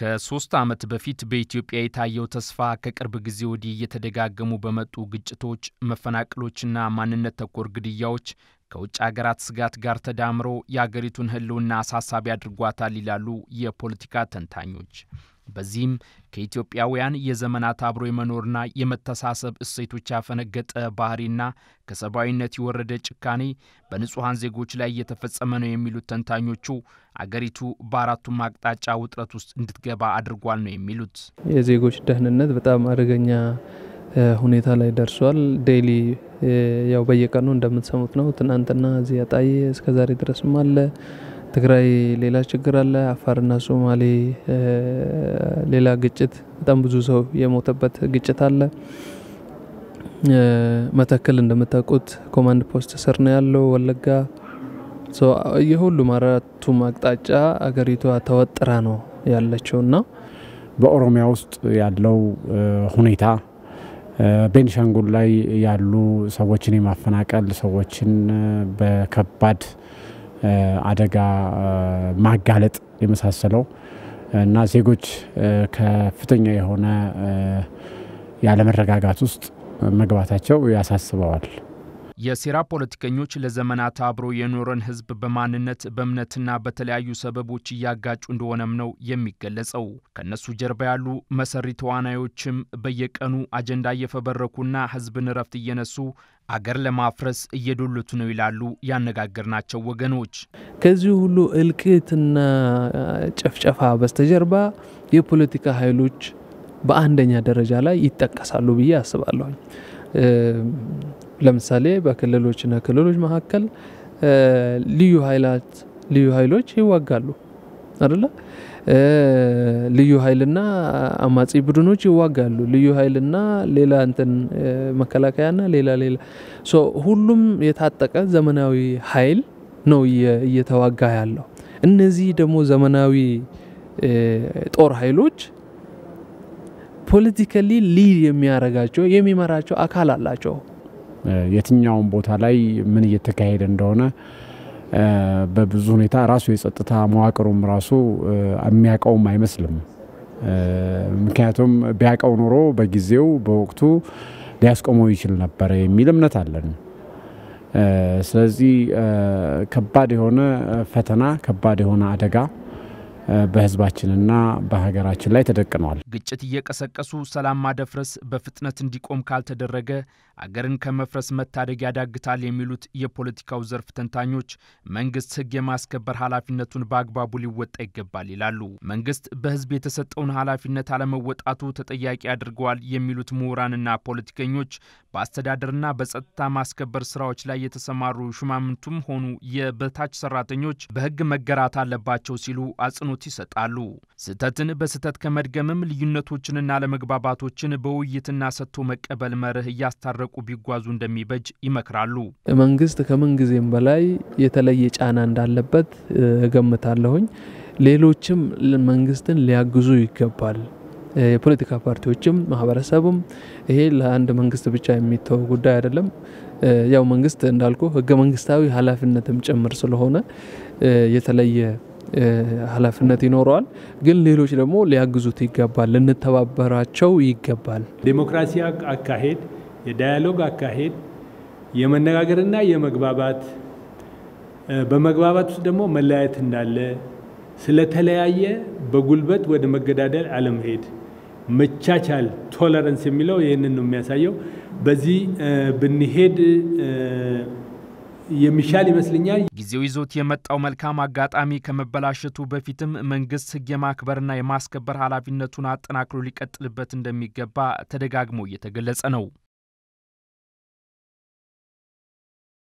ከሶስት ዓመት በፊት በኢትዮጵያ የታየው ተስፋ ከቅርብ ጊዜ ወዲህ የተደጋገሙ በመጡ ግጭቶች መፈናቀሎችና ማንነት ተኮር ግድያዎች ከውጭ ሀገራት ስጋት ጋር ተዳምሮ ያገሪቱን ህልውና አሳሳቢ አድርጓታል ይላሉ የፖለቲካ ተንታኞች። በዚህም ከኢትዮጵያውያን የዘመናት አብሮ የመኖርና የመተሳሰብ እሴቶች ያፈነገጠ ባህሪና ከሰባዊነት የወረደ ጭካኔ በንጹሃን ዜጎች ላይ የተፈጸመ ነው የሚሉት ተንታኞቹ አገሪቱ በአራቱም አቅጣጫ ውጥረት ውስጥ እንድትገባ አድርጓል ነው የሚሉት። የዜጎች ደህንነት በጣም አደገኛ ሁኔታ ላይ ደርሷል። ዴሊ ያው በየቀኑ እንደምትሰሙት ነው። ትናንትና ዚያጣይ እስከዛሬ ድረስ ማለ ትግራይ ሌላ ችግር አለ፣ አፋርና ሶማሌ ሌላ ግጭት በጣም ብዙ ሰው የሞተበት ግጭት አለ። መተከል እንደምታውቁት ኮማንድ ፖስት ስር ነው ያለው ወለጋ። ሶ የሁሉ ማራቱ ማቅጣጫ አገሪቱ ተወጥራ ነው ያለችውና በኦሮሚያ ውስጥ ያለው ሁኔታ በንሻንጉል ላይ ያሉ ሰዎችን የማፈናቀል ሰዎችን በከባድ አደጋ ማጋለጥ የመሳሰለው እና ዜጎች ከፍተኛ የሆነ ያለመረጋጋት ውስጥ መግባታቸው ያሳስበዋል። የሴራ ፖለቲከኞች ለዘመናት አብሮ የኖረን ህዝብ በማንነት በእምነትና በተለያዩ ሰበቦች ያጋጩ እንደሆነም ነው የሚገለጸው። ከነሱ ጀርባ ያሉ መሰሪ ተዋናዮችም በየቀኑ አጀንዳ እየፈበረኩና ህዝብን ረፍት እየነሱ አገር ለማፍረስ እየዶሉት ነው ይላሉ ያነጋገርናቸው ወገኖች። ከዚህ ሁሉ እልቂትና ጨፍጨፋ በስተጀርባ የፖለቲካ ኃይሎች በአንደኛ ደረጃ ላይ ይጠቀሳሉ ብዬ አስባለሁ። ለምሳሌ በክልሎችና ክልሎች መካከል ልዩ ኃይሎች ይዋጋሉ አይደለ? ልዩ ኃይልና አማጺ ቡድኖች ይዋጋሉ። ልዩ ኃይልና ሌላ እንትን መከላከያና ሌላ ሶ ሁሉም የታጠቀ ዘመናዊ ኃይል ነው እየተዋጋ ያለው። እነዚህ ደግሞ ዘመናዊ ጦር ኃይሎች ፖለቲካሊ ሊድ የሚያረጋቸው የሚመራቸው አካል አላቸው። የትኛውን ቦታ ላይ ምን እየተካሄደ እንደሆነ በብዙ ሁኔታ ራሱ የጸጥታ መዋቅሩም ራሱ የሚያቀው አይመስልም። ምክንያቱም ቢያቀው ኖሮ በጊዜው በወቅቱ ሊያስቆመው ይችል ነበር የሚል እምነት አለን። ስለዚህ ከባድ የሆነ ፈተና ከባድ የሆነ አደጋ በህዝባችንና በሀገራችን ላይ ተደቅኗል። ግጭት እየቀሰቀሱ ሰላም ማደፍረስ በፍጥነት እንዲቆም ካልተደረገ አገርን ከመፍረስ መታደግ ያዳግታል የሚሉት የፖለቲካው ዘርፍ ተንታኞች መንግስት ህግ የማስከበር ኃላፊነቱን በአግባቡ ሊወጣ ይገባል ይላሉ። መንግስት በህዝብ የተሰጠውን ኃላፊነት አለመወጣቱ ተጠያቂ አድርጓል የሚሉት ምሁራንና ፖለቲከኞች በአስተዳደርና በጸጥታ ማስከበር ስራዎች ላይ የተሰማሩ ሹማምንቱም ሆኑ የበታች ሰራተኞች በህግ መገራት አለባቸው ሲሉ አጽኑ ይሰጣሉ። ስተትን በስተት ከመድገምም ልዩነቶችንና ለመግባባቶችን በውይይትና ሰጥቶ መቀበል መርህ ያስታረቁ ቢጓዙ እንደሚበጅ ይመክራሉ። መንግስት ከመንግዜም በላይ የተለየ ጫና እንዳለበት ገምታለሁኝ። ሌሎችም መንግስትን ሊያግዙ ይገባል። የፖለቲካ ፓርቲዎችም ማህበረሰቡም ይሄ ለአንድ መንግስት ብቻ የሚተው ጉዳይ አይደለም። ያው መንግስት እንዳልኩ ህገ መንግስታዊ ኃላፊነትም ጭምር ስለሆነ የተለየ ኃላፊነት ይኖራል። ግን ሌሎች ደግሞ ሊያግዙት ይገባል፣ ለነተባበራቸው ይገባል። ዲሞክራሲ አካሄድ፣ የዳያሎግ አካሄድ፣ የመነጋገርና የመግባባት በመግባባት ደግሞ መለያየት እንዳለ ስለተለያየ በጉልበት ወደ መገዳደል አለመሄድ መቻቻል ቶለራንስ የሚለው ይሄንን ነው የሚያሳየው። በዚህ ብንሄድ የሚሻል ይመስልኛል። ጊዜው ይዞት የመጣው መልካም አጋጣሚ ከመበላሸቱ በፊትም መንግስት ህግ የማክበርና የማስከበር ኃላፊነቱን አጠናክሮ ሊቀጥልበት እንደሚገባ ተደጋግሞ እየተገለጸ ነው።